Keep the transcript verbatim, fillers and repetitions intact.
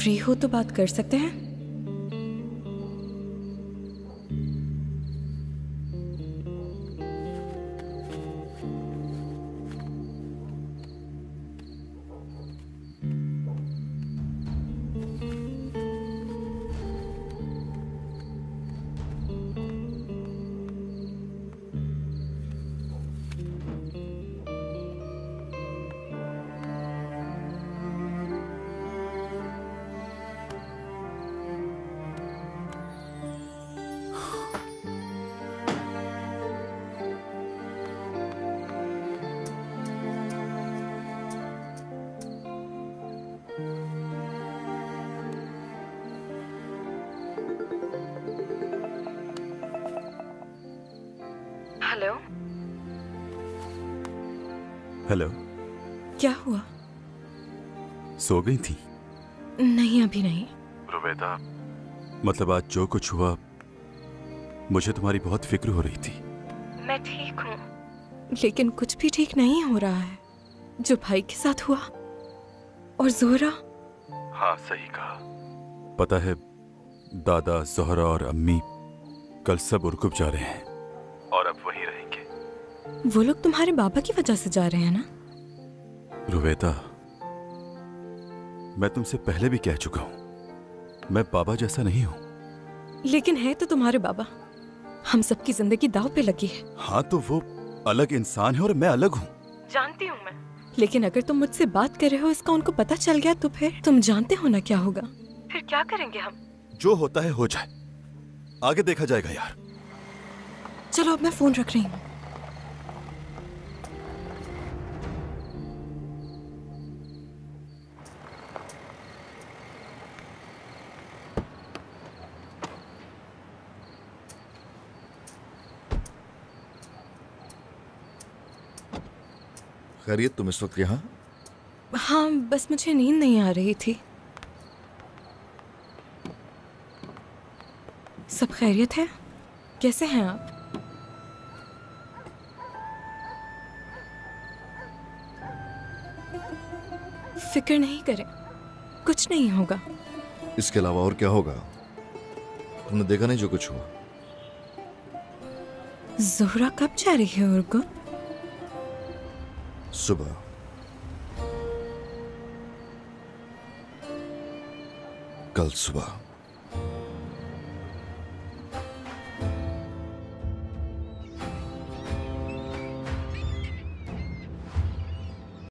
Free हो तो बात कर सकते हैं? हेलो हेलो, क्या हुआ? सो गई थी? नहीं, अभी नहीं। रुबेदा, मतलब आज जो कुछ हुआ, मुझे तुम्हारी बहुत फिक्र हो रही थी। मैं ठीक हूँ, लेकिन कुछ भी ठीक नहीं हो रहा है। जो भाई के साथ हुआ और ज़ोहरा। हाँ, सही कहा। पता है, दादा, ज़ोहरा और अम्मी कल सब उरकुप जा रहे हैं और अब वहीं रहेंगे। वो लोग तुम्हारे बाबा की वजह से जा रहे हैं ना? रुबेदा, मैं तुमसे पहले भी कह चुका हूँ, मैं बाबा जैसा नहीं हूँ। लेकिन है तो तुम्हारे बाबा, हम सबकी जिंदगी दांव पे लगी है। हाँ, तो वो अलग इंसान है और मैं अलग हूँ। जानती हूँ मैं, लेकिन अगर तुम मुझसे बात कर रहे हो इसका उनको पता चल गया तो फिर तुम जानते हो ना क्या होगा। फिर क्या करेंगे हम? जो होता है हो जाए, आगे देखा जाएगा यार। चलो, अब मैं फोन रख रही हूँ। खैरियत? तुम इस वक्त यहाँ? हाँ, बस मुझे नींद नहीं आ रही थी। सब खैरियत है? कैसे हैं आप? फिक्र नहीं करें, कुछ नहीं होगा। इसके अलावा और क्या होगा? तुमने देखा नहीं जो कुछ हुआ? ज़ोहरा कब जा रही है? और को सुबह। कल सुबह।